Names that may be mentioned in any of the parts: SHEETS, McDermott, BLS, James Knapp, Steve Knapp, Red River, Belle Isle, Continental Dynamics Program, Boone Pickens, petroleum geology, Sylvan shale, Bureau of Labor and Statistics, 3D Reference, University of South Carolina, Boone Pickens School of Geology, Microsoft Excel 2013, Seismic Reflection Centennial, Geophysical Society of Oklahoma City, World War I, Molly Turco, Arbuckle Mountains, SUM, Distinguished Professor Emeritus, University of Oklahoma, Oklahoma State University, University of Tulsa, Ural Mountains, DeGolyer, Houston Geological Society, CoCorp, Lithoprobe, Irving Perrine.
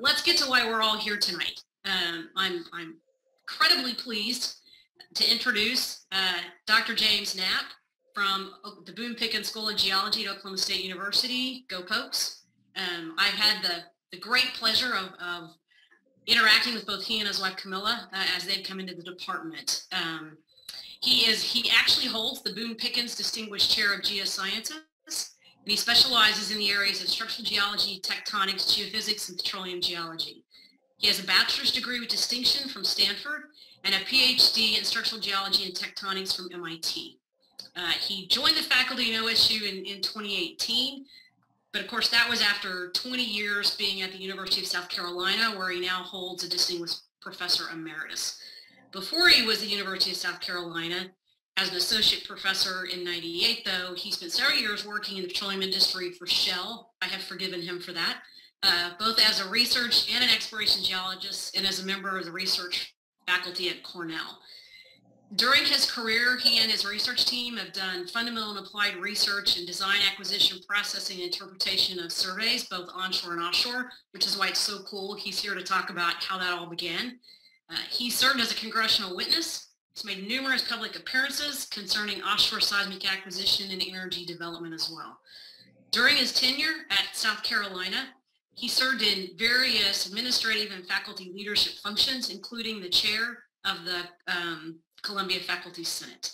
let's get to why we're all here tonight. I'm incredibly pleased to introduce Dr. James Knapp from the Boone Pickens School of Geology at Oklahoma State University. Go Pokes! I've had the great pleasure of interacting with both he and his wife Camilla as they've come into the department. He actually holds the Boone Pickens Distinguished Chair of Geosciences, and he specializes in the areas of structural geology, tectonics, geophysics, and petroleum geology. He has a bachelor's degree with distinction from Stanford and a PhD in structural geology and tectonics from MIT. He joined the faculty at OSU in 2018, but of course that was after 20 years being at the University of South Carolina, where he now holds a Distinguished Professor Emeritus. Before he was at the University of South Carolina, as an associate professor in '98, though, he spent several years working in the petroleum industry for Shell. I have forgiven him for that, both as a research and an exploration geologist, and as a member of the research faculty at Cornell. During his career, he and his research team have done fundamental and applied research in design, acquisition, processing, and interpretation of surveys, both onshore and offshore, which is why it's so cool. He's here to talk about how that all began. He served as a congressional witness. He's made numerous public appearances concerning offshore seismic acquisition and energy development as well. During his tenure at South Carolina, he served in various administrative and faculty leadership functions, including the chair of the Columbia Faculty Senate.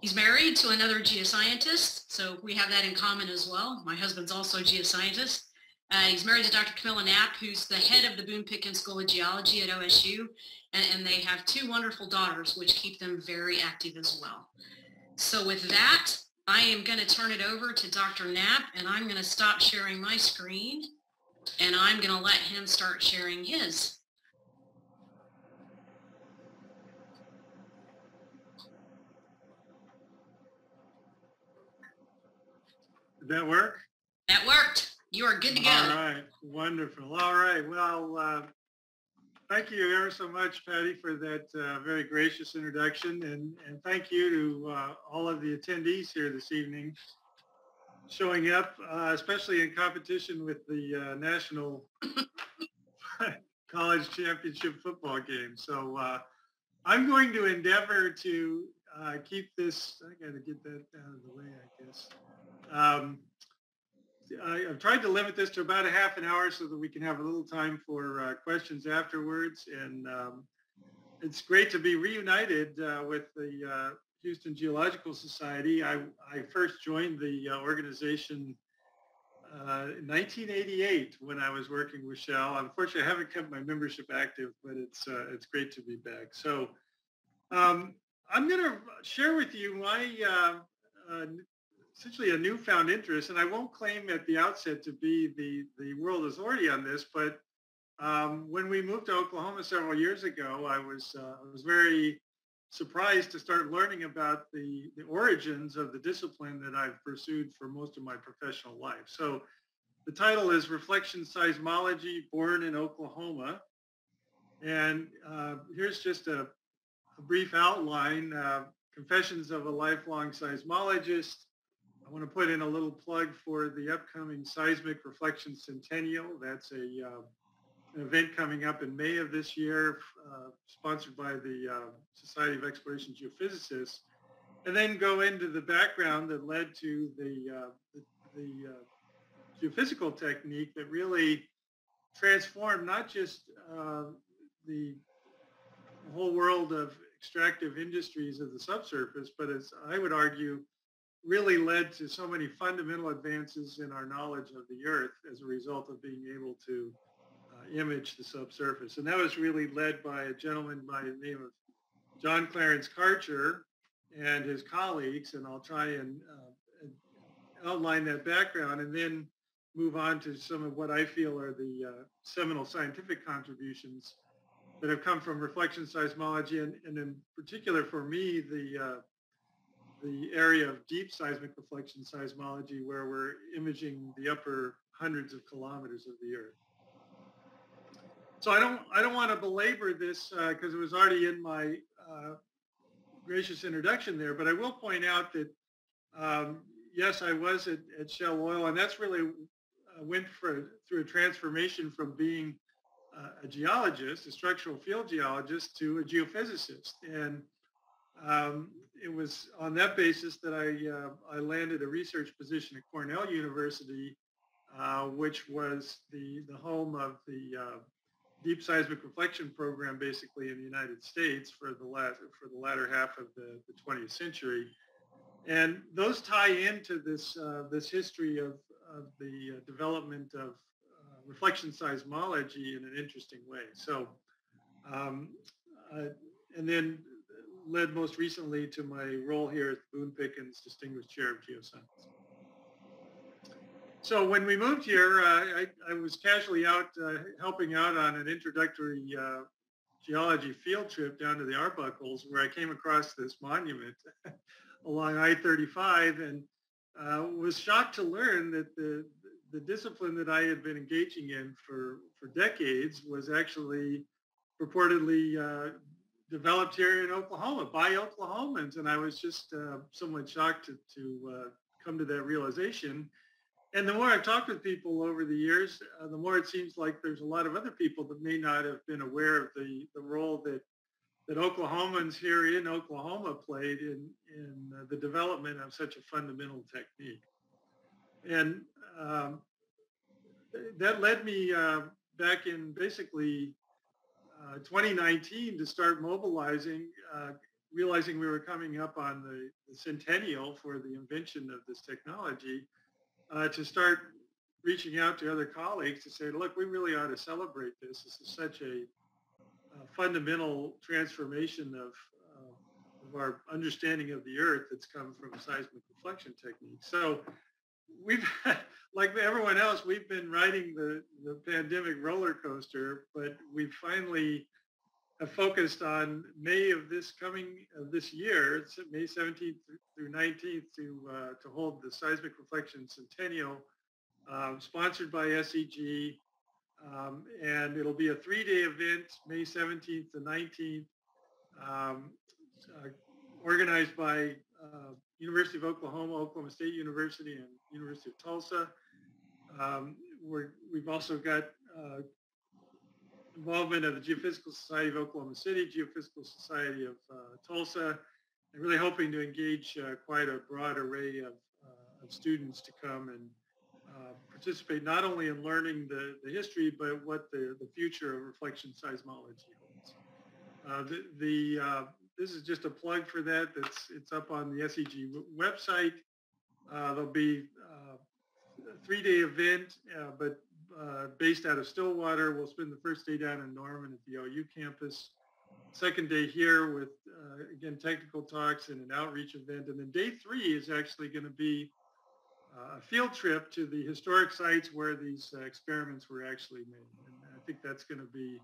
He's married to another geoscientist, so we have that in common as well. My husband's also a geoscientist. He's married to Dr. Camilla Knapp, who's the head of the Boone Pickens School of Geology at OSU, and they have two wonderful daughters, which keep them very active as well. So with that, I am going to turn it over to Dr. Knapp, and I'm going to stop sharing my screen, and I'm going to let him start sharing his. Did that work? That worked. You are good to go. All right. Wonderful. All right. Well, thank you ever so much, Patty, for that very gracious introduction, and thank you to all of the attendees here this evening showing up, especially in competition with the National College Championship football game. So I'm going to endeavor to keep this, I got to get that out of the way, I guess. I've tried to limit this to about a half an hour so that we can have a little time for questions afterwards. And it's great to be reunited with the Houston Geological Society. I first joined the organization in 1988 when I was working with Shell. Unfortunately, I haven't kept my membership active, but it's great to be back. So I'm going to share with you my essentially a newfound interest, and I won't claim at the outset to be the world authority on this, but when we moved to Oklahoma several years ago, I was very surprised to start learning about the origins of the discipline that I've pursued for most of my professional life. So the title is Reflection Seismology, Born in Oklahoma, and here's just a brief outline, Confessions of a Lifelong Seismologist. I want to put in a little plug for the upcoming Seismic Reflection Centennial. That's an event coming up in May of this year, sponsored by the Society of Exploration Geophysicists, and then go into the background that led to the geophysical technique that really transformed not just the whole world of extractive industries of the subsurface, but as I would argue, really led to so many fundamental advances in our knowledge of the Earth as a result of being able to image the subsurface. And that was really led by a gentleman by the name of John Clarence Karcher and his colleagues, and I'll try and outline that background and then move on to some of what I feel are the seminal scientific contributions that have come from reflection seismology, and in particular for me, the area of deep seismic reflection seismology, where we're imaging the upper hundreds of kilometers of the Earth. So I don't want to belabor this because it was already in my gracious introduction there, but I will point out that, yes, I was at Shell Oil, and that's really went through a transformation from being a geologist, a structural field geologist, to a geophysicist. And it was on that basis that I landed a research position at Cornell University, which was the home of the deep seismic reflection program, basically in the United States for the latter half of the 20th century. And those tie into this this history of the development of reflection seismology in an interesting way. So, and then led most recently to my role here at the Boone Pickens Distinguished Chair of Geoscience. So when we moved here, I was casually out helping out on an introductory geology field trip down to the Arbuckles, where I came across this monument along I-35, and was shocked to learn that the discipline that I had been engaging in for decades was actually purportedly developed here in Oklahoma by Oklahomans. And I was just somewhat shocked to come to that realization. And the more I've talked with people over the years, the more it seems like there's a lot of other people that may not have been aware of the role that Oklahomans here in Oklahoma played in the development of such a fundamental technique. And that led me back in basically 2019 to start mobilizing, realizing we were coming up on the centennial for the invention of this technology, to start reaching out to other colleagues to say, look, we really ought to celebrate this. This is such a fundamental transformation of our understanding of the Earth that's come from seismic reflection techniques. So we've, like everyone else, we've been riding the pandemic roller coaster, but we finally have focused on May of this year. It's May 17th through 19th to hold the Seismic Reflection Centennial, sponsored by SEG. And it'll be a three-day event, May 17th to 19th, organized by University of Oklahoma, Oklahoma State University, and University of Tulsa. We've also got involvement of the Geophysical Society of Oklahoma City, Geophysical Society of Tulsa, and really hoping to engage quite a broad array of students to come and participate not only in learning the history, but what the future of reflection seismology holds. This is just a plug for that. It's up on the SEG website. There'll be a three-day event, but based out of Stillwater. We'll spend the first day down in Norman at the OU campus, second day here with, again, technical talks and an outreach event. And then day three is actually going to be a field trip to the historic sites where these experiments were actually made. And I think that's going to be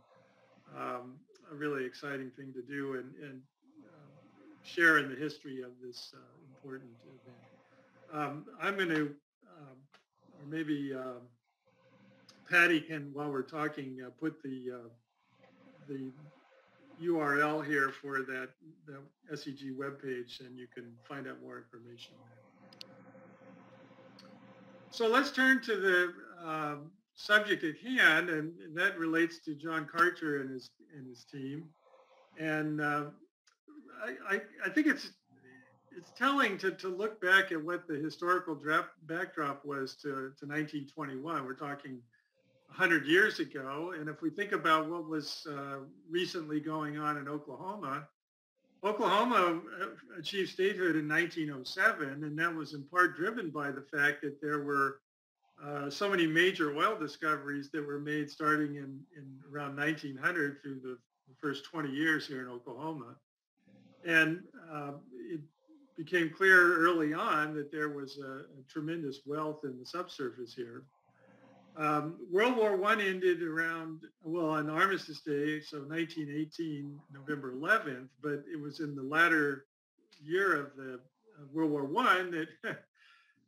a really exciting thing to do and share in the history of this important event. I'm going to, or maybe Patty can, while we're talking, put the URL here for that SEG webpage, and you can find out more information there. So let's turn to the subject at hand, and that relates to John Karcher and his team. And I think it's telling to look back at what the historical backdrop was to 1921. We're talking 100 years ago, and if we think about what was recently going on in Oklahoma, Oklahoma achieved statehood in 1907, and that was in part driven by the fact that there were so many major oil discoveries that were made starting in around 1900 through the first 20 years here in Oklahoma. And it became clear early on that there was a tremendous wealth in the subsurface here. World War I ended around, well, on Armistice Day, so 1918, November 11th, but it was in the latter year of the World War I that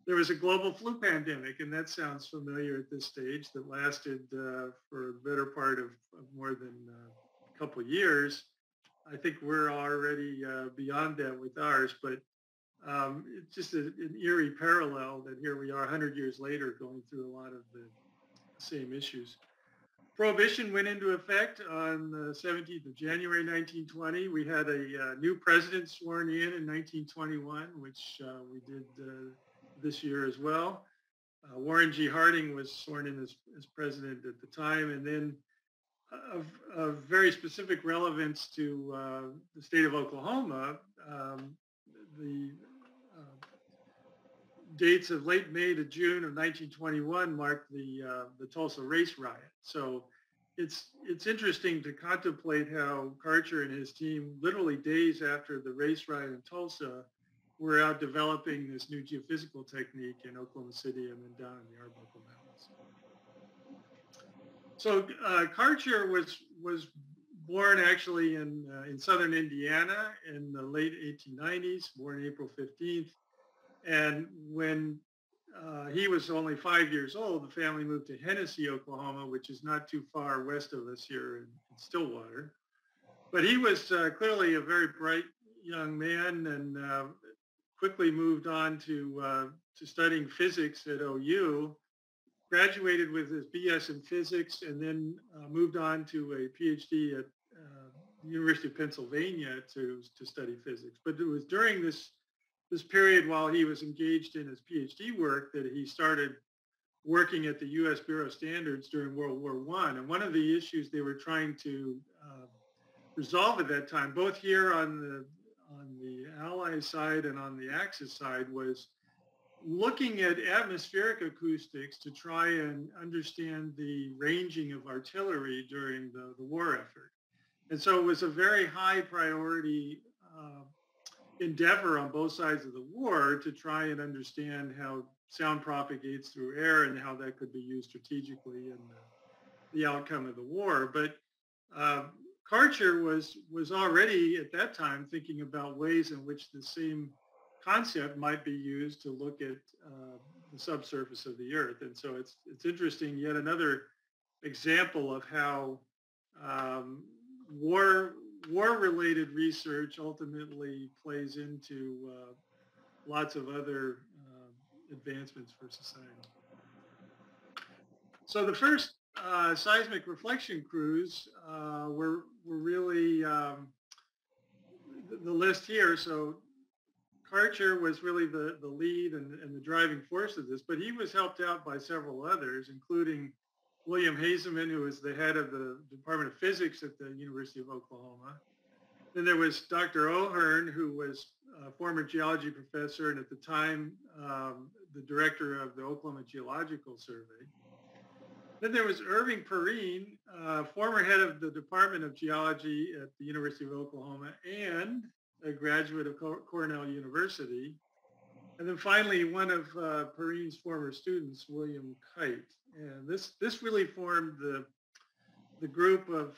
there was a global flu pandemic, and that sounds familiar at this stage, that lasted for the better part of more than a couple years. I think we're already beyond that with ours, but it's just an eerie parallel that here we are 100 years later going through a lot of the same issues. Prohibition went into effect on the 17th of January, 1920. We had a new president sworn in 1921, which we did this year as well. Warren G. Harding was sworn in as president at the time, and then of very specific relevance to the state of Oklahoma, the dates of late May to June of 1921 marked the Tulsa race riot. So it's interesting to contemplate how Karcher and his team, literally days after the race riot in Tulsa, were out developing this new geophysical technique in Oklahoma City and then down in the Arbuckle Mountains. So Karcher was born actually in southern Indiana in the late 1890s, born April 15th. And when he was only 5 years old, the family moved to Hennessy, Oklahoma, which is not too far west of us here in Stillwater. But he was clearly a very bright young man and quickly moved on to studying physics at OU, graduated with his BS in physics, and then moved on to a PhD at the University of Pennsylvania to study physics. But it was during this period while he was engaged in his PhD work that he started working at the U.S. Bureau of Standards during World War I. And one of the issues they were trying to resolve at that time, both here on the Allied side and on the Axis side, was looking at atmospheric acoustics to try and understand the ranging of artillery during the war effort. And so it was a very high priority endeavor on both sides of the war to try and understand how sound propagates through air and how that could be used strategically in the outcome of the war. But Karcher was already at that time thinking about ways in which the same concept might be used to look at the subsurface of the earth. And so it's interesting, yet another example of how war-related research ultimately plays into lots of other advancements for society. So the first seismic reflection crews were really the list here. So Karcher was really the lead and the driving force of this, but he was helped out by several others, including William Haseman, who was the head of the Department of Physics at the University of Oklahoma. Then there was Dr. O'Hearn, who was a former geology professor and at the time the director of the Oklahoma Geological Survey. Then there was Irving Perrine, former head of the Department of Geology at the University of Oklahoma and a graduate of Cornell University. And then finally, one of Perrine's former students, William Kite. And this really formed the group of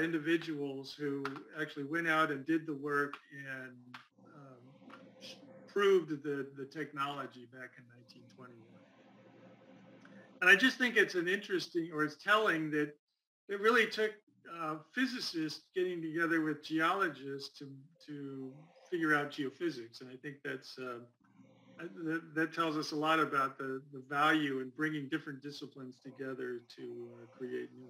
individuals who actually went out and did the work and proved the technology back in 1921. And I just think it's an interesting, or it's telling that it really took physicists getting together with geologists to figure out geophysics. And I think that's that tells us a lot about the value in bringing different disciplines together to create new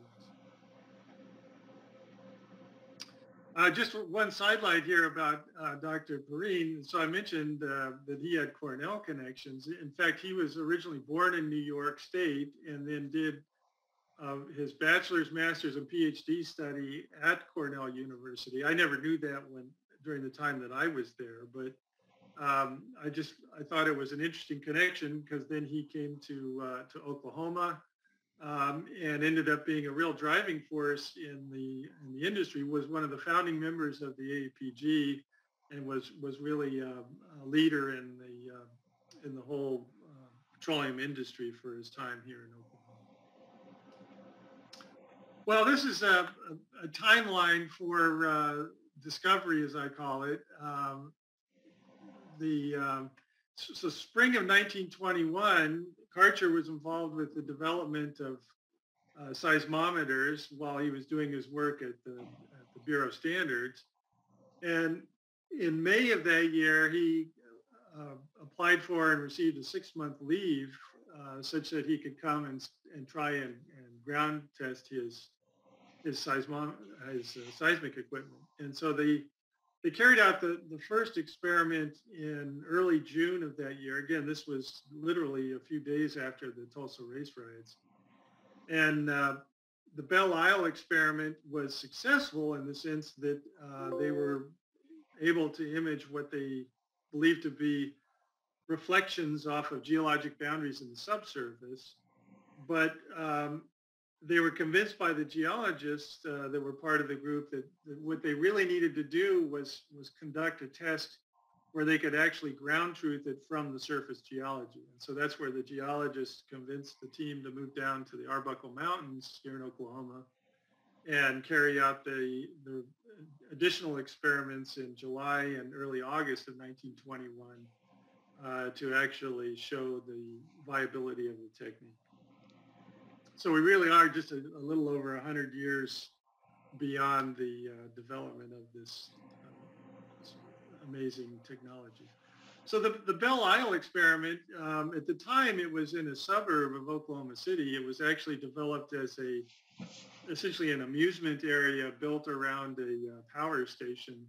ones. Just one sidelight here about Dr. Perrine. So I mentioned that he had Cornell connections. In fact, he was originally born in New York State and then did his bachelor's, master's, and PhD study at Cornell University. I never knew that during the time that I was there, but I thought it was an interesting connection because then he came to Oklahoma and ended up being a real driving force in the industry, was one of the founding members of the AAPG and was really a leader in the whole petroleum industry for his time here in Oklahoma. Well, this is a timeline for discovery, as I call it. So spring of 1921, Karcher was involved with the development of seismometers while he was doing his work at the Bureau of Standards. And in May of that year, he applied for and received a 6-month leave such that he could come and try and ground test his seismic equipment. And so they carried out the first experiment in early June of that year. Again, this was literally a few days after the Tulsa race riots. And the Belle Isle experiment was successful in the sense that they were able to image what they believed to be reflections off of geologic boundaries in the subsurface. But they were convinced by the geologists that were part of the group that what they really needed to do was conduct a test where they could actually ground truth it from the surface geology. And so that's where the geologists convinced the team to move down to the Arbuckle Mountains here in Oklahoma and carry out the additional experiments in July and early August of 1921 to actually show the viability of the technique. So we really are just a little over 100 years beyond the development of this amazing technology. So the Belle Isle experiment, at the time it was in a suburb of Oklahoma City. It was actually developed as essentially an amusement area built around a power station.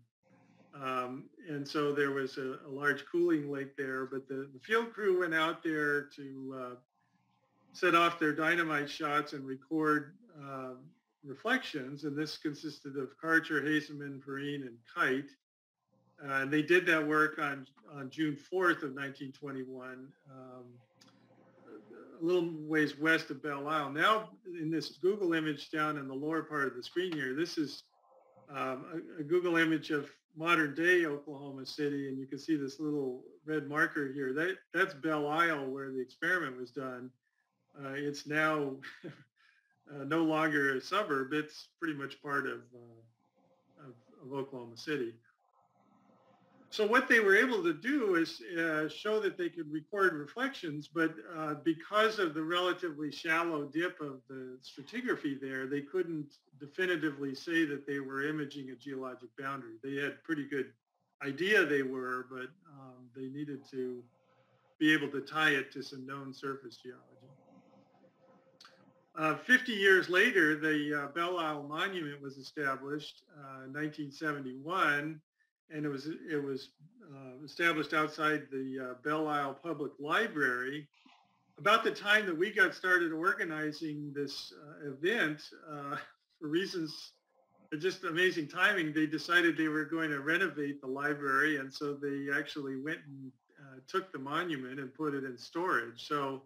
And so there was a large cooling lake there, but the field crew went out there to set off their dynamite shots and record reflections. And this consisted of Karcher, Haseman, Perrine, and Kite. And they did that work on June 4th of 1921, a little ways west of Belle Isle. Now, in this Google image down in the lower part of the screen here, this is a Google image of modern-day Oklahoma City, and you can see this little red marker here. That's Belle Isle, where the experiment was done. It's now no longer a suburb. It's pretty much part of Oklahoma City. So what they were able to do is show that they could record reflections, but because of the relatively shallow dip of the stratigraphy there, they couldn't definitively say that they were imaging a geologic boundary. They had pretty good idea they were, but they needed to be able to tie it to some known surface geology. 50 years later, the Belle Isle Monument was established in 1971, and it was established outside the Belle Isle Public Library. About the time that we got started organizing this event, for reasons of just amazing timing, they decided they were going to renovate the library, and so they actually went and took the monument and put it in storage. So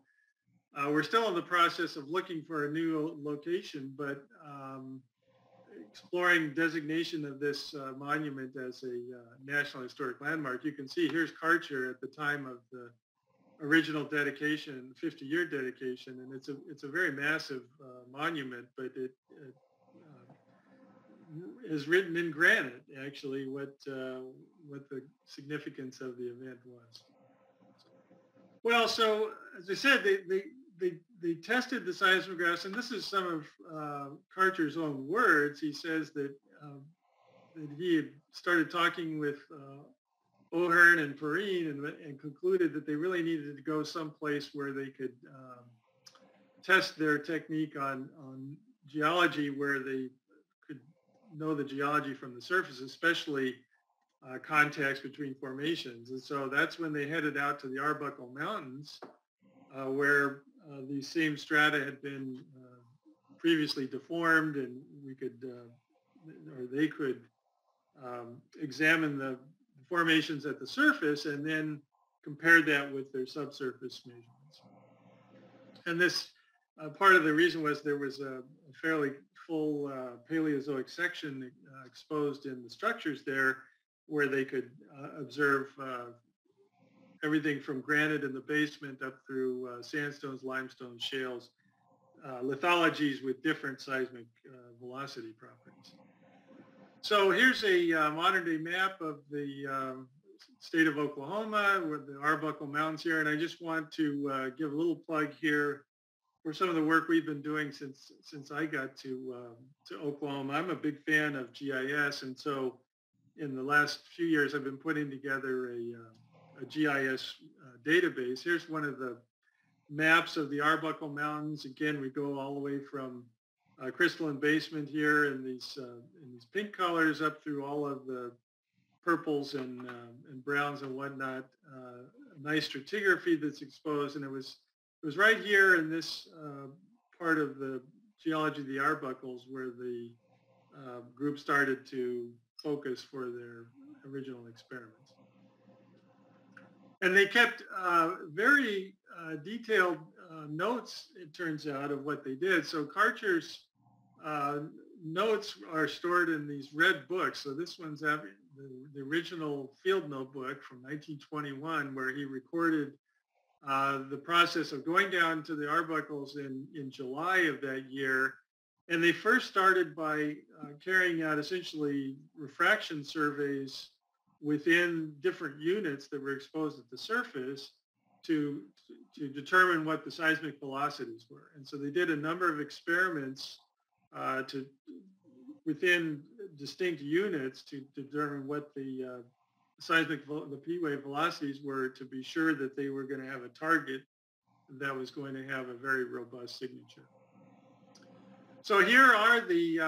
we're still in the process of looking for a new location, but exploring designation of this monument as a National Historic Landmark. You can see here's Karcher at the time of the original dedication, 50-year dedication, and it's a very massive monument, but it is written in granite, actually, what the significance of the event was. Well, so as I said, they tested the seismographs, and this is some of Karcher's own words. He says that he had started talking with O'Hearn and Perrine and concluded that they really needed to go someplace where they could test their technique on geology, where they could know the geology from the surface, especially contacts between formations. And so that's when they headed out to the Arbuckle Mountains, where these same strata had been previously deformed, and we could, or they could examine the formations at the surface and then compare that with their subsurface measurements. And this part of the reason was there was a fairly full Paleozoic section exposed in the structures there, where they could observe everything from granite in the basement up through sandstones, limestones, shales, lithologies with different seismic velocity properties. So here's a modern-day map of the state of Oklahoma, where the Arbuckle Mountains here, and I just want to give a little plug here for some of the work we've been doing since I got to Oklahoma. I'm a big fan of GIS, and so in the last few years, I've been putting together a GIS database. Here's one of the maps of the Arbuckle Mountains. Again, we go all the way from crystalline basement here in these pink colors up through all of the purples and browns and whatnot. Nice stratigraphy that's exposed, and it was right here in this part of the geology of the Arbuckles where the group started to focus for their original experiments. And they kept very detailed notes, it turns out, of what they did. So Karcher's notes are stored in these red books. So this one's the original field notebook from 1921, where he recorded the process of going down to the Arbuckles in July of that year. And they first started by carrying out essentially refraction surveys within different units that were exposed at the surface to determine what the seismic velocities were. And so they did a number of experiments within distinct units to determine what the P-wave velocities were, to be sure that they were going to have a target that was going to have a very robust signature. So here are the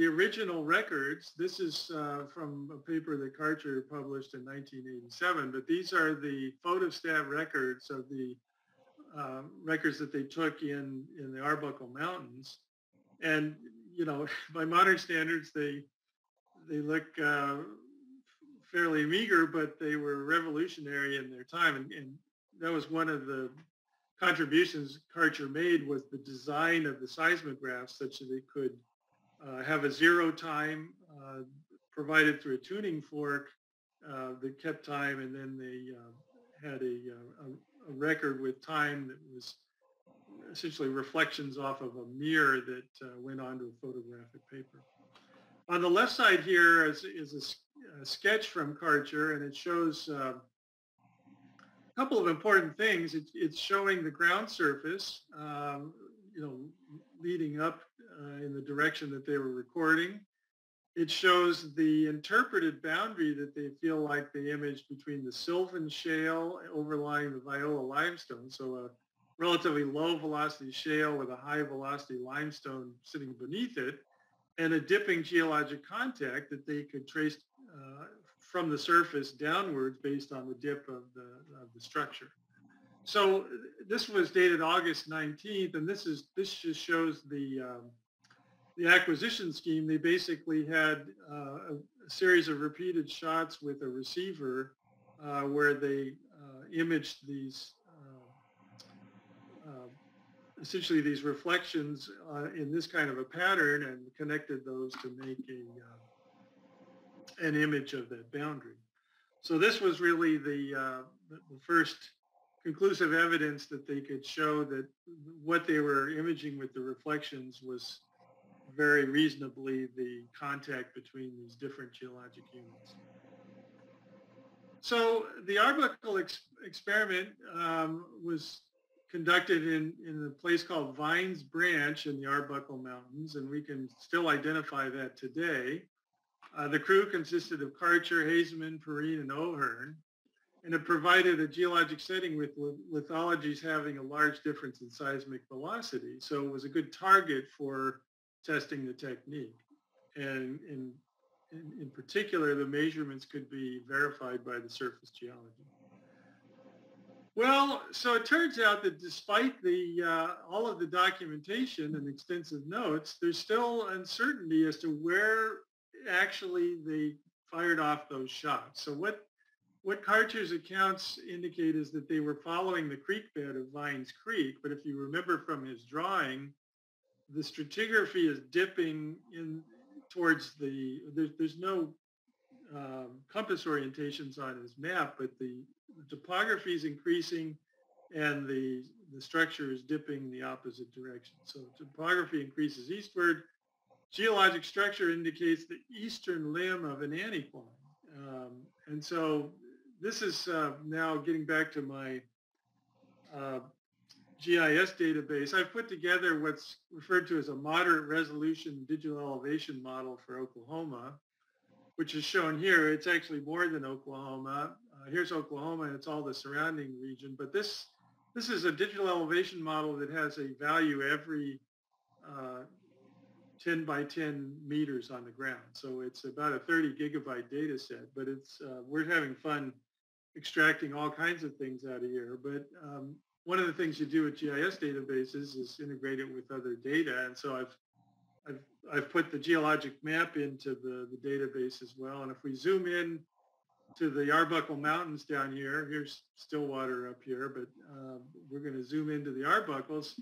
original records. This is from a paper that Karcher published in 1987, but these are the photostat records of the records that they took in the Arbuckle Mountains. And, you know, by modern standards, they look fairly meager, but they were revolutionary in their time. And that was one of the contributions Karcher made, was the design of the seismographs such that they could have a zero time provided through a tuning fork that kept time, and then they had a record with time that was essentially reflections off of a mirror that went onto a photographic paper. On the left side here is a sketch from Karcher, and it shows a couple of important things. It's showing the ground surface, you know, leading up in the direction that they were recording. It shows the interpreted boundary that they feel like they imaged between the Sylvan shale overlying the Viola limestone, so a relatively low velocity shale with a high velocity limestone sitting beneath it, and a dipping geologic contact that they could trace from the surface downwards based on the dip of the structure. So this was dated August 19th, and this just shows the acquisition scheme. They basically had a series of repeated shots with a receiver where they imaged these essentially these reflections in this kind of a pattern and connected those to make an image of that boundary. So this was really the first conclusive evidence that they could show that what they were imaging with the reflections was very reasonably the contact between these different geologic units. So the Arbuckle experiment was conducted in a place called Vines Branch in the Arbuckle Mountains, and we can still identify that today. The crew consisted of Karcher, Haseman, Perrine, and O'Hearn, and it provided a geologic setting with lithologies having a large difference in seismic velocity. So it was a good target for testing the technique. And in particular, the measurements could be verified by the surface geology. Well, so it turns out that despite all of the documentation and extensive notes, there's still uncertainty as to where actually they fired off those shots. So what Karcher's accounts indicate is that they were following the creek bed of Vines Creek, but if you remember from his drawing, the stratigraphy is dipping in towards there's no compass orientations on his map, but the topography is increasing and the structure is dipping the opposite direction. So topography increases eastward. Geologic structure indicates the eastern limb of an anticline. And so this is now getting back to my GIS database. I've put together what's referred to as a moderate resolution digital elevation model for Oklahoma, which is shown here. It's actually more than Oklahoma. Here's Oklahoma, and it's all the surrounding region. But this This is a digital elevation model that has a value every 10 by 10 meters on the ground. So it's about a 30 gigabyte data set, but it's we're having fun extracting all kinds of things out of here. But one of the things you do with GIS databases is integrate it with other data. And so I've put the geologic map into the database as well. And if we zoom in to the Arbuckle Mountains down here, here's Stillwater up here, but we're going to zoom into the Arbuckles.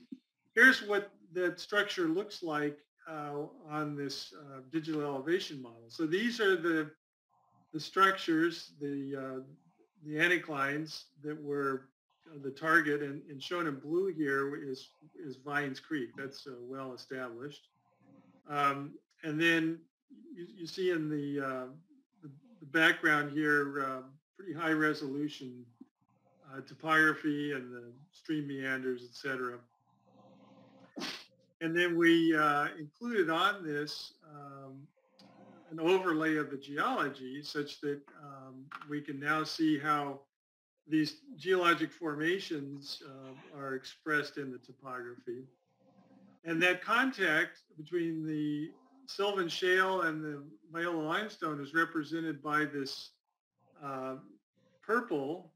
Here's what that structure looks like on this digital elevation model. So these are the structures, the anticlines that were the target, and shown in blue here is Vines Creek. That's well established. And then you see in the background here pretty high resolution topography and the stream meanders, etc. And then we included on this an overlay of the geology such that we can now see how these geologic formations are expressed in the topography. And that contact between the Sylvan shale and the Viola limestone is represented by this purple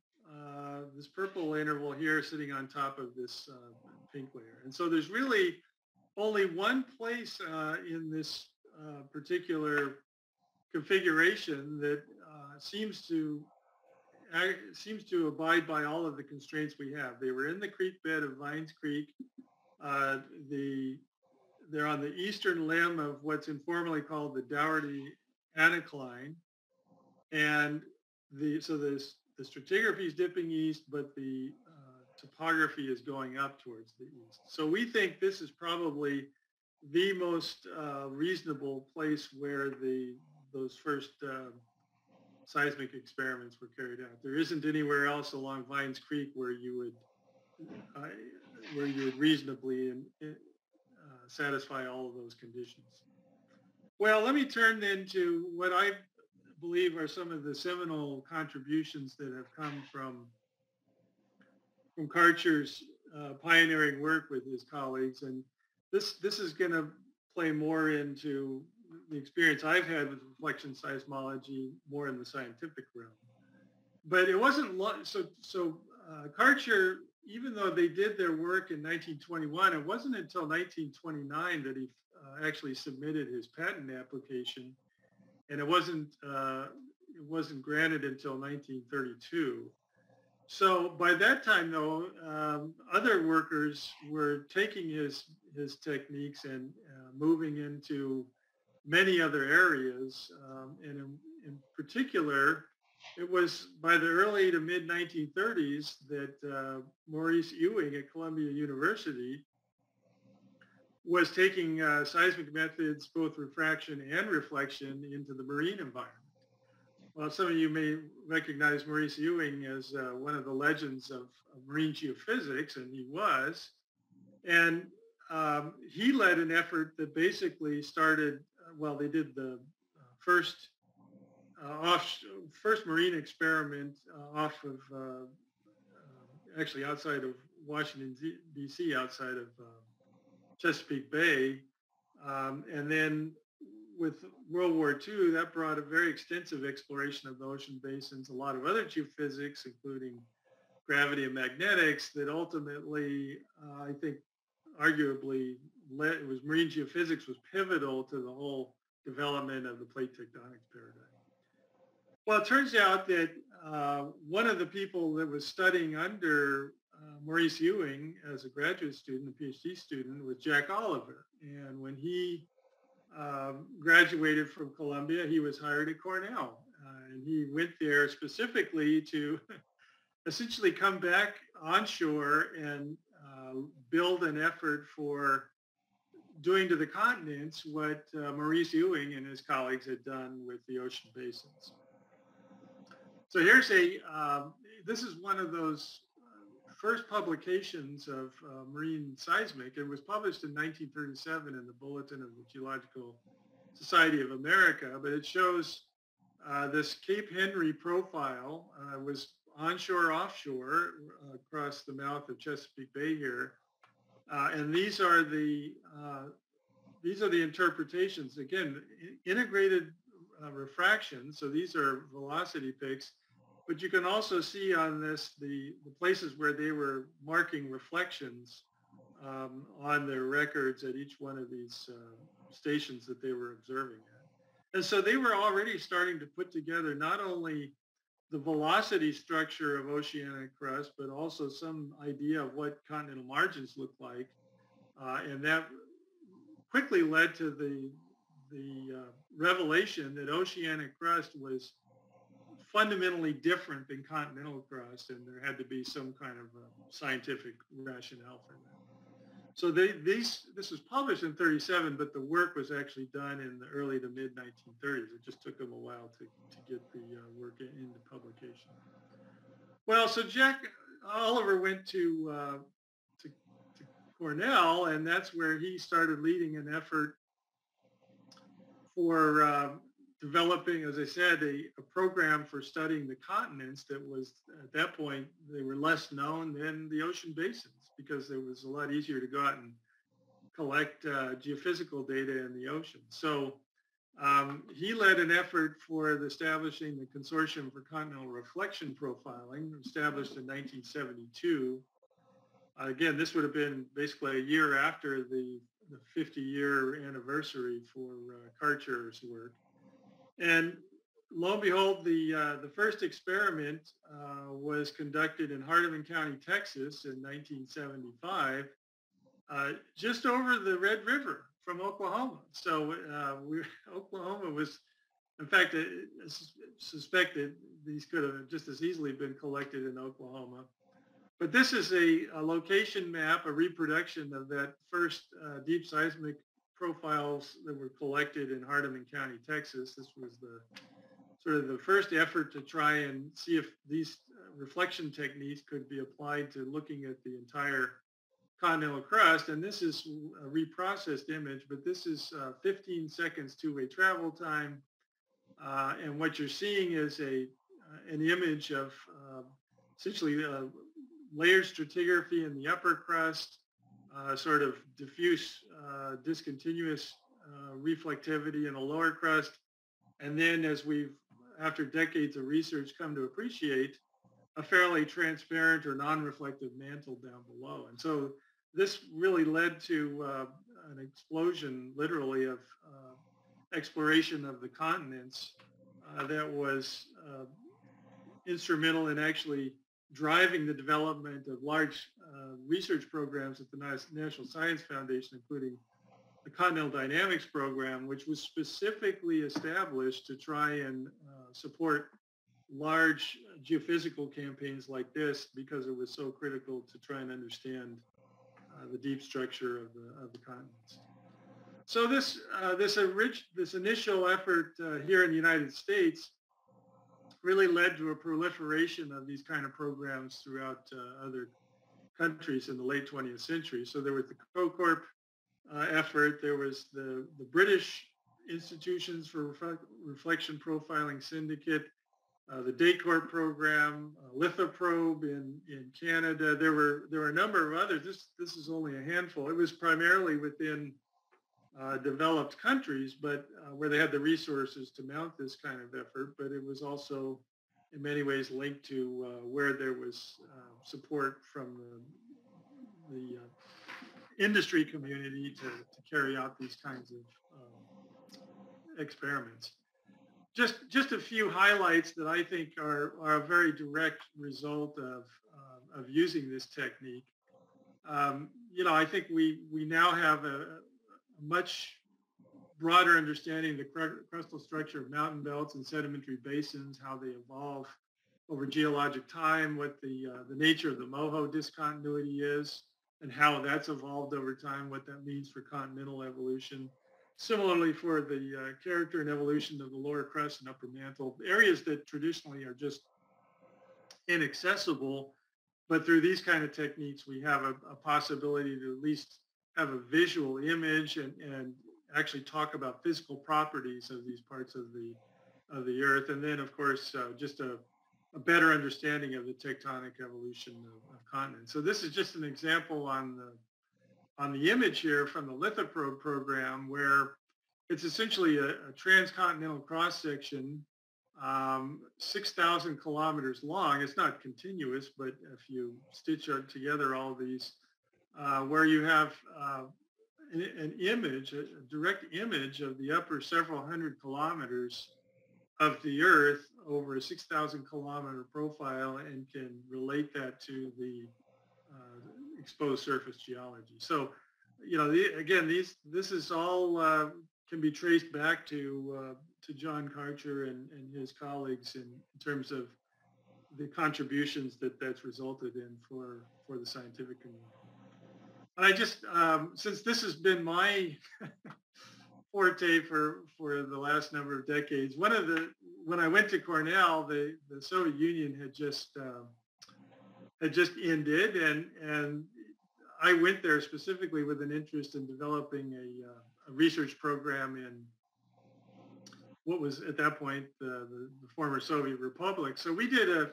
interval here sitting on top of this pink layer. And so there's really only one place in this particular configuration that seems to abide by all of the constraints we have. They were in the creek bed of Vines Creek. They're on the eastern limb of what's informally called the Dougherty anticline, and so the stratigraphy is dipping east, but the topography is going up towards the east. So we think this is probably the most reasonable place where those first seismic experiments were carried out. There isn't anywhere else along Vines Creek where you would reasonably satisfy all of those conditions. Well, let me turn then to what I believe are some of the seminal contributions that have come from Karcher's pioneering work with his colleagues. And this is going to play more into the experience I've had with reflection seismology, more in the scientific realm. But it wasn't so Karcher, even though they did their work in 1921, it wasn't until 1929 that he actually submitted his patent application, and it wasn't granted until 1932. So by that time, though, other workers were taking his techniques and moving into many other areas, and in particular, it was by the early to mid 1930s that Maurice Ewing at Columbia University was taking seismic methods, both refraction and reflection, into the marine environment. Well, some of you may recognize Maurice Ewing as one of the legends of marine geophysics, and he was. And he led an effort that basically started, well, they did the first marine experiment actually outside of Washington, D.C., outside of Chesapeake Bay. And then with World War II, that brought a very extensive exploration of the ocean basins, a lot of other geophysics, including gravity and magnetics, that ultimately, I think, arguably, marine geophysics was pivotal to the whole development of the plate tectonics paradigm. Well, it turns out that one of the people that was studying under Maurice Ewing as a graduate student, a PhD student, was Jack Oliver. And when he graduated from Columbia, he was hired at Cornell. And he went there specifically to essentially come back onshore and build an effort for doing to the continents what Maurice Ewing and his colleagues had done with the ocean basins. So here's this is one of those first publications of marine seismic. It was published in 1937 in the Bulletin of the Geological Society of America, but it shows this Cape Henry profile was onshore, offshore, across the mouth of Chesapeake Bay here. And these are the interpretations. Again, integrated refraction, so these are velocity picks, but you can also see on this the places where they were marking reflections on their records at each one of these stations that they were observing at. And so they were already starting to put together not only the velocity structure of oceanic crust, but also some idea of what continental margins look like. And that quickly led to the revelation that oceanic crust was fundamentally different than continental crust, and there had to be some kind of scientific rationale for that. So this was published in 1937, but the work was actually done in the early to mid 1930s. It just took them a while to get the work into publication. Well, so Jack Oliver went to Cornell, and that's where he started leading an effort for developing, as I said, a program for studying the continents that was, at that point, they were less known than the ocean basins, because it was a lot easier to go out and collect geophysical data in the ocean. So he led an effort for establishing the Consortium for Continental Reflection Profiling, established in 1972. Again, this would have been basically a year after the 50-year anniversary for Karcher's work. And lo and behold, the first experiment was conducted in Hardeman County, Texas in 1975, just over the Red River from Oklahoma. So Oklahoma was, in fact, I suspected these could have just as easily been collected in Oklahoma. But this is a location map, a reproduction of that first deep seismic profiles that were collected in Hardeman County, Texas. This was the sort of the first effort to try and see if these reflection techniques could be applied to looking at the entire continental crust. And this is a reprocessed image, but this is 15 seconds two-way travel time. And what you're seeing is an image of essentially layered stratigraphy in the upper crust, sort of diffuse, discontinuous reflectivity in a lower crust. And then as we've, after decades of research, come to appreciate, a fairly transparent or non-reflective mantle down below. And so this really led to an explosion, literally, of exploration of the continents that was instrumental in actually driving the development of large research programs at the National Science Foundation, including the Continental Dynamics Program, which was specifically established to try and support large geophysical campaigns like this, because it was so critical to try and understand the deep structure of the continents. So this initial effort here in the United States really led to a proliferation of these kind of programs throughout other countries in the late 20th century. So there was the CoCorp effort, there was the British Institutions for Reflection Profiling Syndicate, the DayCorp program, Lithoprobe in Canada. There were a number of others. This is only a handful. It was primarily within developed countries, but where they had the resources to mount this kind of effort, but it was also in many ways linked to where there was support from the industry community to carry out these kinds of experiments. Just a few highlights that I think are a very direct result of using this technique. You know, I think we now have a much broader understanding of the crustal structure of mountain belts and sedimentary basins, how they evolve over geologic time, what the nature of the MOHO discontinuity is, and how that's evolved over time, what that means for continental evolution. Similarly, for the character and evolution of the lower crust and upper mantle, areas that traditionally are just inaccessible, but through these kind of techniques, we have a possibility to at least have a visual image and actually talk about physical properties of these parts of the earth. And then, of course, just a a better understanding of the tectonic evolution of continents. So this is just an example on the image here from the Lithoprobe program, where it's essentially a transcontinental cross-section, 6,000 kilometers long. It's not continuous, but if you stitch together all these, where you have an image, a direct image of the upper several hundred kilometers of the Earth over a 6,000 kilometer profile, and can relate that to the exposed surface geology. So, you know, again, this is all can be traced back to John Karcher and his colleagues in terms of the contributions that that's resulted in for the scientific community. And I just, since this has been my forte for the last number of decades, when I went to Cornell, the Soviet Union had just ended, and I went there specifically with an interest in developing a research program in what was at that point the former Soviet Republic. So we did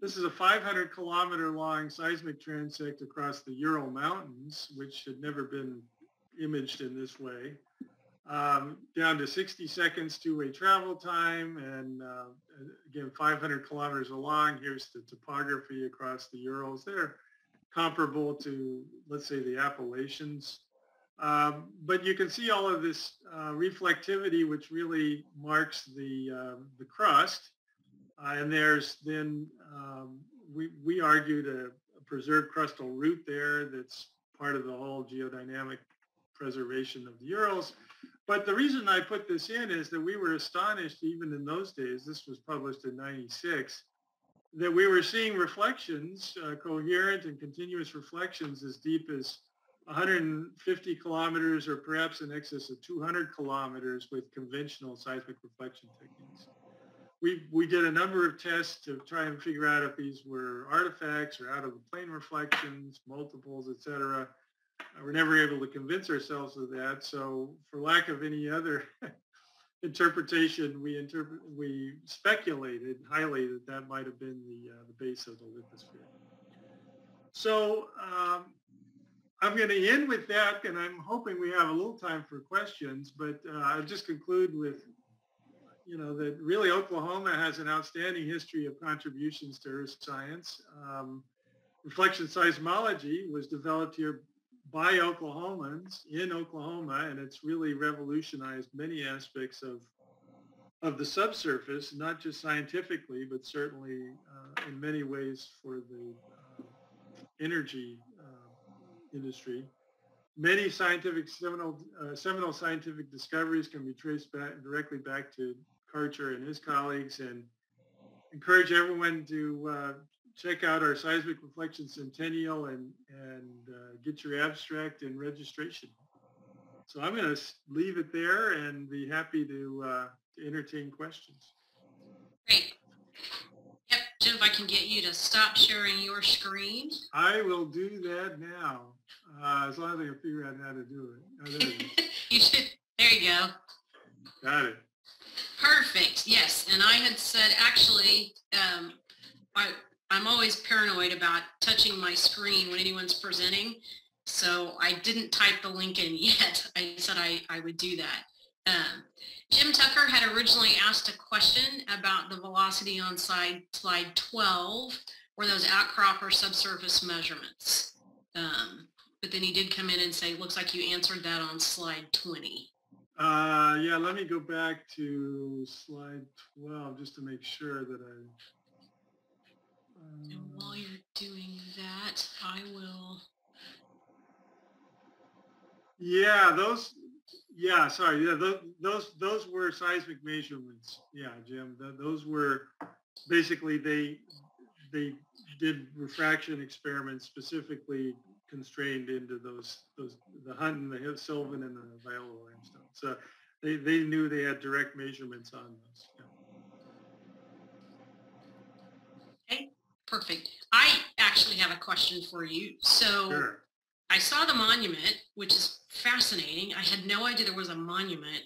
this is a 500 kilometer long seismic transect across the Ural Mountains, which had never been imaged in this way, down to 60 seconds two-way travel time, and again, 500 kilometers along. Here's the topography across the Urals. They're comparable to, let's say, the Appalachians. But you can see all of this reflectivity, which really marks the crust. And there's then, we argued a preserved crustal root there that's part of the whole geodynamic preservation of the Urals. But the reason I put this in is that we were astonished, even in those days, this was published in 96, that we were seeing reflections, coherent and continuous reflections as deep as 150 kilometers or perhaps in excess of 200 kilometers with conventional seismic reflection techniques. We did a number of tests to try and figure out if these were artifacts or out of the plane reflections, multiples, et cetera. We're never able to convince ourselves of that. So for lack of any other interpretation, we speculated highly that that might have been the base of the lithosphere. So I'm going to end with that, and I'm hoping we have a little time for questions, but I'll just conclude with, you know, that really Oklahoma has an outstanding history of contributions to Earth science. Reflection seismology was developed here by Oklahomans in Oklahoma, and it's really revolutionized many aspects of the subsurface, not just scientifically, but certainly in many ways for the energy industry. Many scientific seminal scientific discoveries can be traced directly back to Karcher and his colleagues, and encourage everyone to check out our Seismic Reflection Centennial and get your abstract and registration. So I'm going to leave it there and be happy to entertain questions. Great. Yep, Jim, if I can get you to stop sharing your screen. I will do that now, as long as I can figure out how to do it. Oh, there it you should. There you go. Got it. Perfect. Yes, and I had said, actually, I'm always paranoid about touching my screen when anyone's presenting, so I didn't type the link in yet. I said I would do that. Jim Tucker had originally asked a question about the velocity on slide 12, or those outcrop or subsurface measurements. But then he did come in and say, looks like you answered that on slide 20. Yeah, let me go back to slide 12 just to make sure that I... And while you're doing that, I will... Yeah, those were seismic measurements. Yeah, Jim, those were basically, they did refraction experiments specifically constrained into those the Hunt and the Sylvan and the Viola limestone. So they knew they had direct measurements on those. Yeah. Perfect. I actually have a question for you. So sure. I saw the monument, which is fascinating. I had no idea there was a monument.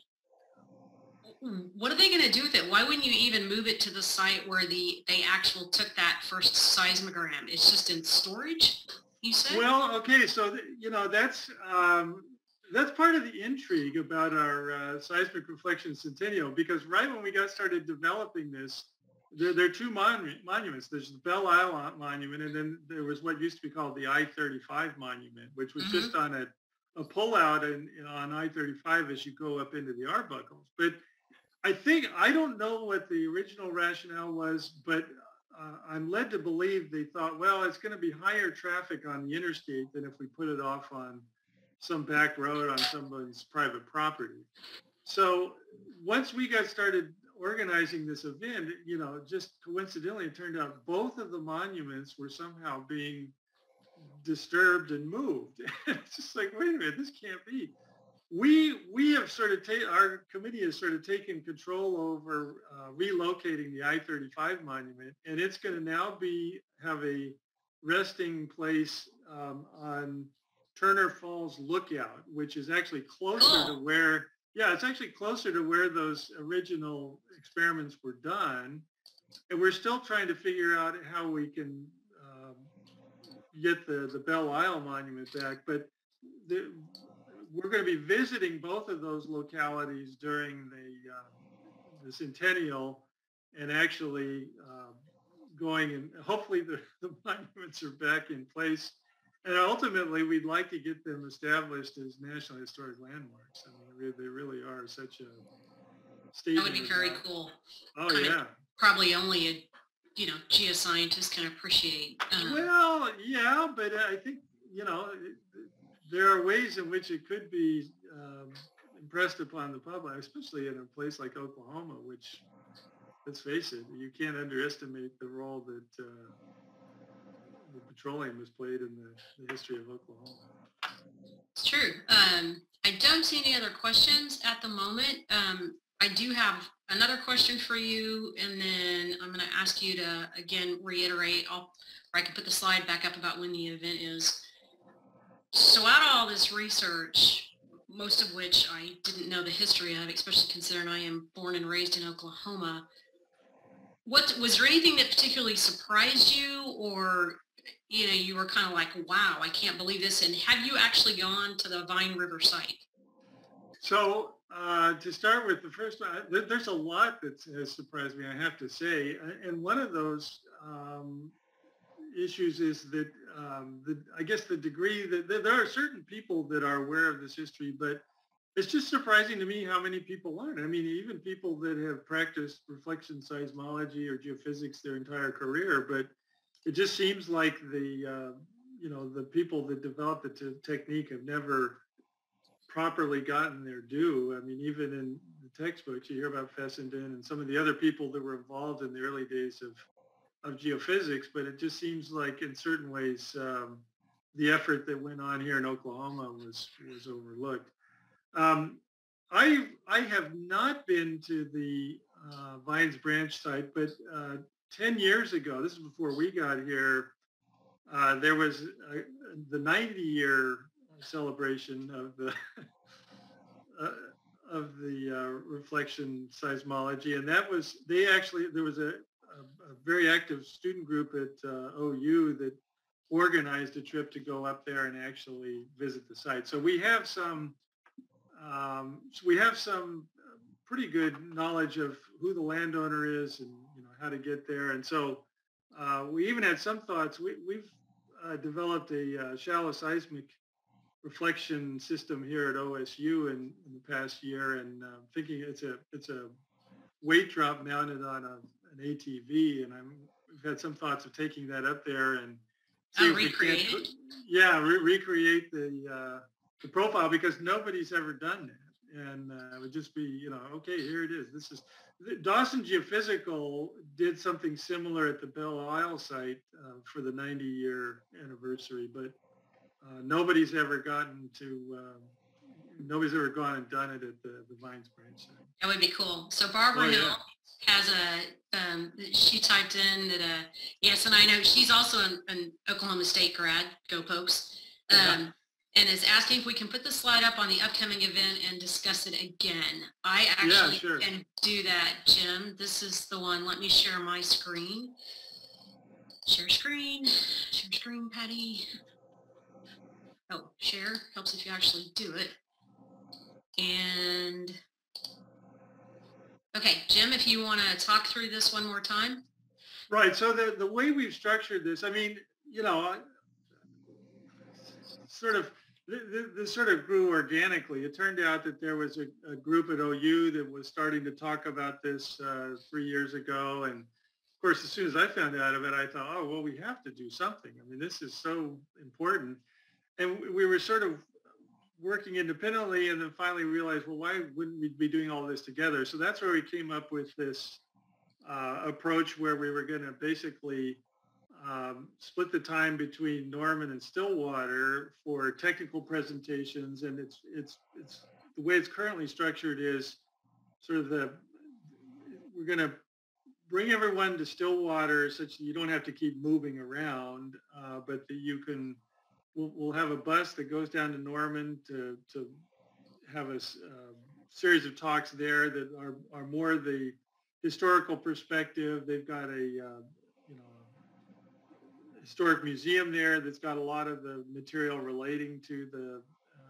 What are they going to to do with it? Why wouldn't you even move it to the site where they actually took that first seismogram? It's just in storage, you said? Well, okay, so that's part of the intrigue about our Seismic Reflection Centennial, because right when we got started developing this, there are two monuments. There's the Belle Isle monument, and then there was what used to be called the I-35 monument, which was just on a pullout on I-35 as you go up into the Arbuckles. But I don't know what the original rationale was, but I'm led to believe they thought, well, it's going to be higher traffic on the interstate than if we put it off on some back road on somebody's private property. So once we got started organizing this event, just coincidentally, it turned out both of the monuments were somehow being disturbed and moved. It's just like, wait a minute, this can't be. We have sort of our committee has sort of taken control over relocating the I-35 monument, and it's going to now have a resting place on Turner Falls Lookout, which is actually closer to where, it's actually closer to where those original experiments were done. And we're still trying to figure out how we can get the Belle Isle monument back, but we're going to be visiting both of those localities during the centennial, and actually going and hopefully the monuments are back in place. And ultimately, we'd like to get them established as National Historic Landmarks. I mean, they really are such a statement. That would be very cool. Oh, yeah. Probably only a, geoscientist can appreciate. Well, yeah, but I think, there are ways in which it could be impressed upon the public, especially in a place like Oklahoma, which, let's face it, you can't underestimate the role that the petroleum has played in the history of Oklahoma. It's true. I don't see any other questions at the moment. I do have another question for you, and then I'm going to ask you to, again, reiterate, or I can put the slide back up about when the event is. So out of all this research, most of which I didn't know the history of, especially considering I am born and raised in Oklahoma, was there anything that particularly surprised you, or you were kind of like, wow, I can't believe this? And have you actually gone to the Vine River site? So to start with, the first one, there's a lot that has surprised me, I have to say. And one of those issues is that I guess the degree that there are certain people that are aware of this history, but it's just surprising to me how many people aren't. I mean, even people that have practiced reflection seismology or geophysics their entire career, but it just seems like the people that developed the technique have never properly gotten their due. I mean, even in the textbooks, you hear about Fessenden and some of the other people that were involved in the early days of geophysics, but it just seems like in certain ways the effort that went on here in Oklahoma was overlooked. I have not been to the Vines Branch site, but 10 years ago, this is before we got here, there was the 90-year celebration of the reflection seismology, and that was there was a very active student group at OU that organized a trip to go up there and actually visit the site. So we have some pretty good knowledge of who the landowner is and how to get there. And so we even had some thoughts. We've developed a shallow seismic reflection system here at OSU in the past year, and thinking it's a weight drop mounted on an ATV, and we've had some thoughts of taking that up there and see if recreate. Recreate the profile, because nobody's ever done that, and it would just be okay, here it is. This is Dawson Geophysical did something similar at the Belle Isle site for the 90-year anniversary, but nobody's ever gone and done it at the Vines Branch site. That would be cool. So Barbara Hill has she typed in that yes, and I know she's also an Oklahoma State grad, go Pokes. and is asking if we can put the slide up on the upcoming event and discuss it again. I actually can do that, Jim. This is the one. Let me share my screen. Share screen. Share screen, Patty. Oh, share. Helps if you actually do it. And, okay, Jim, if you want to talk through this one more time. Right. So the way we've structured this, I mean, you know, this sort of grew organically. It turned out that there was a group at OU that was starting to talk about this 3 years ago. And of course, as soon as I found out of it, I thought, oh, well, we have to do something. I mean, this is so important. And we were sort of working independently and then finally realized, well, why wouldn't we be doing all this together? So that's where we came up with this approach where we were going to basically split the time between Norman and Stillwater for technical presentations, and it's the way it's currently structured is sort of we're going to bring everyone to Stillwater such that you don't have to keep moving around, but that you can. We'll have a bus that goes down to Norman to have a series of talks there that are more the historical perspective. They've got a historic museum there that's got a lot of the material relating to the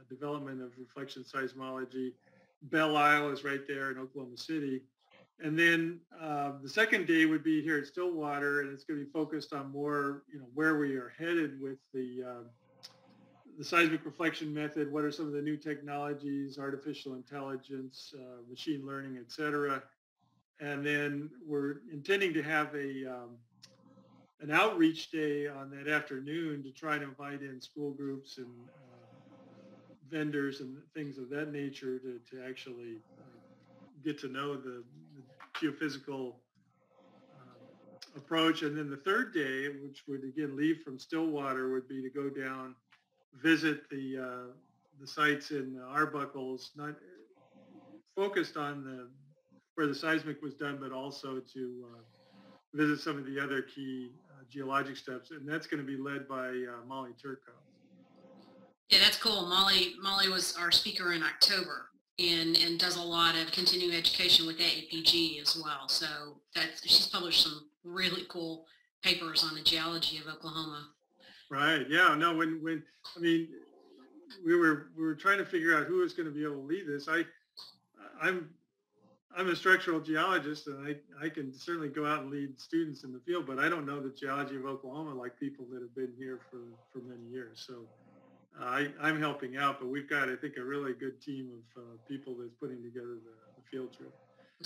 development of reflection seismology. Belle Isle is right there in Oklahoma City. And then the second day would be here at Stillwater, and it's going to be focused on more, you know, where we are headed with the seismic reflection method, what are some of the new technologies, artificial intelligence, machine learning, et cetera. And then we're intending to have an outreach day on that afternoon to try to invite in school groups and vendors and things of that nature to actually get to know the geophysical approach. And then the third day, which would again leave from Stillwater, would be to go down, visit the sites in Arbuckles, not focused on where the seismic was done, but also to visit some of the other key geologic steps, and that's going to be led by Molly Turco. Yeah, that's cool. Molly was our speaker in October, and does a lot of continuing education with AAPG as well. So she's published some really cool papers on the geology of Oklahoma. Right. Yeah. No. When I mean, we were trying to figure out who was going to be able to lead this. I'm a structural geologist, and I can certainly go out and lead students in the field, but I don't know the geology of Oklahoma like people that have been here for many years. So I'm helping out, but we've got, I think, a really good team of people that's putting together the field trip.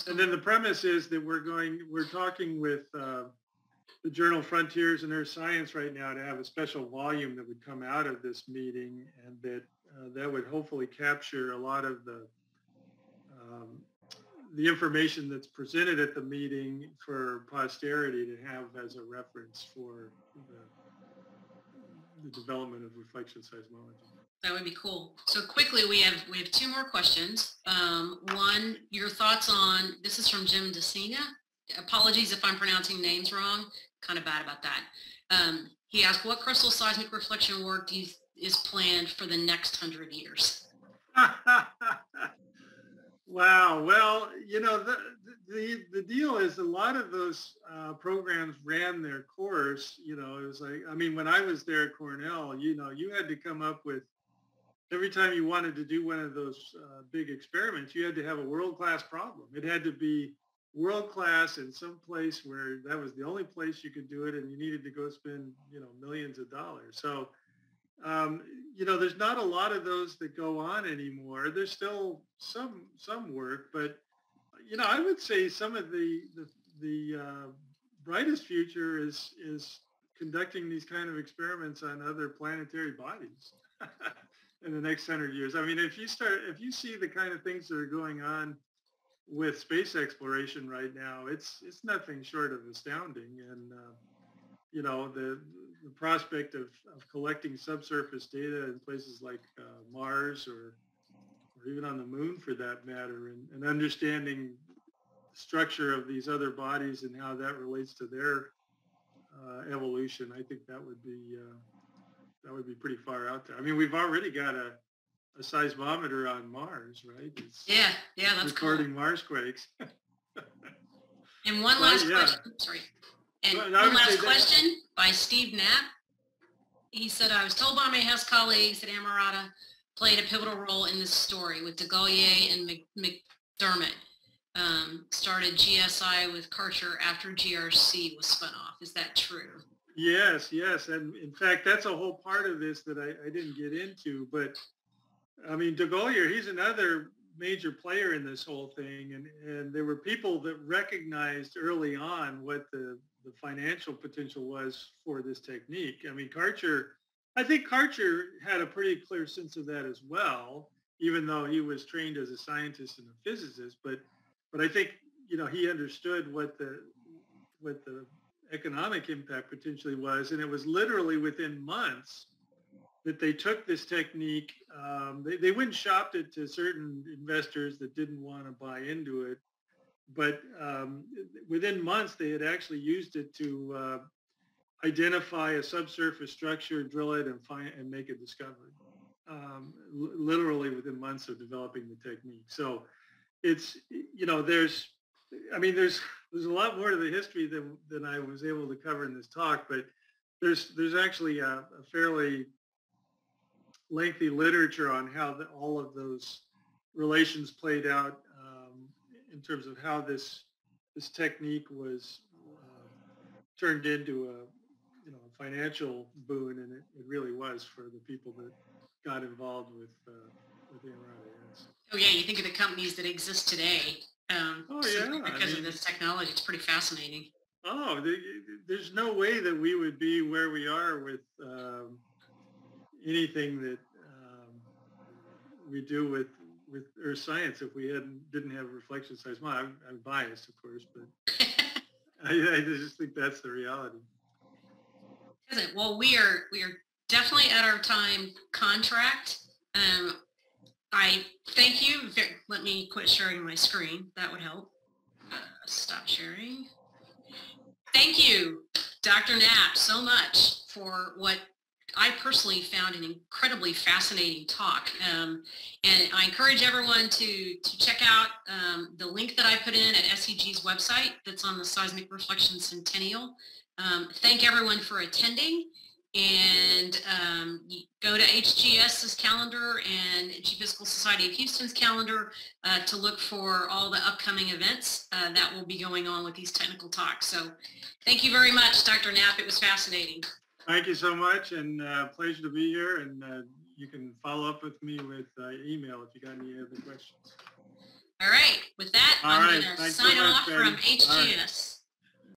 And then the premise is that we're talking with the journal Frontiers in Earth Science right now to have a special volume that would come out of this meeting, and that would hopefully capture a lot of the information that's presented at the meeting for posterity to have as a reference for the development of reflection seismology. That would be cool. So quickly, we have two more questions. One, your thoughts on, this is from Jim DeCina. Apologies if I'm pronouncing names wrong. Kind of bad about that. He asked, what crustal seismic reflection work is planned for the next 100 years? Wow. Well, you know, the deal is a lot of those programs ran their course. You know, it was like, I mean, when I was there at Cornell, you know, you had to come up with, every time you wanted to do one of those big experiments, you had to have a world-class problem. It had to be world-class in some place where that was the only place you could do it, and you needed to go spend, you know, millions of dollars. So, you know, there's not a lot of those that go on anymore. There's still some work, but, you know, I would say some of the brightest future is conducting these kind of experiments on other planetary bodies in the next 100 years. I mean, if you see the kind of things that are going on with space exploration right now, it's nothing short of astounding. And, you know, the prospect of collecting subsurface data in places like Mars or even on the moon for that matter, and understanding the structure of these other bodies and how that relates to their evolution, I think that would be that would be pretty far out there. I mean, we've already got a seismometer on Mars, right? It's yeah, that's recording cool. Mars quakes. And one last question. Sorry. And one last question by Steve Knapp. He said, I was told by my House colleagues that Amirata played a pivotal role in this story with DeGolyer and McDermott. Started GSI with Karcher after GRC was spun off. Is that true? Yes, yes. And in fact, that's a whole part of this that I didn't get into. But, I mean, DeGolyer, he's another major player in this whole thing. And there were people that recognized early on what the financial potential was for this technique. I mean, Karcher, I think Karcher had a pretty clear sense of that as well, even though he was trained as a scientist and a physicist. But I think, you know, he understood what the economic impact potentially was. And it was literally within months that they took this technique. They went and shopped it to certain investors that didn't want to buy into it. But within months, they had actually used it to identify a subsurface structure, drill it, and make a discovery. Literally within months of developing the technique. So it's, you know, there's a lot more to the history than I was able to cover in this talk, but there's actually a fairly lengthy literature on how all of those relations played out in terms of how this technique was turned into a financial boon, and it really was for the people that got involved with the Amirata. Oh yeah, you think of the companies that exist today. Because of this technology, it's pretty fascinating. Oh, there's no way that we would be where we are with anything that we do with Earth science if we didn't have reflection seismology. I'm biased, of course, but I just think that's the reality. Well, we are definitely at our time contract. I thank you. Let me quit sharing my screen. That would help. Stop sharing. Thank you, Dr. Knapp, so much for what I personally found an incredibly fascinating talk. And I encourage everyone to check out the link that I put in at SEG's website that's on the Seismic Reflection Centennial. Thank everyone for attending. And go to HGS's calendar and Geophysical Society of Houston's calendar to look for all the upcoming events that will be going on with these technical talks. So thank you very much, Dr. Knapp. It was fascinating. Thank you so much, and pleasure to be here. And you can follow up with me with email if you got any other questions. All right. With that, I'm going to sign off from HGS.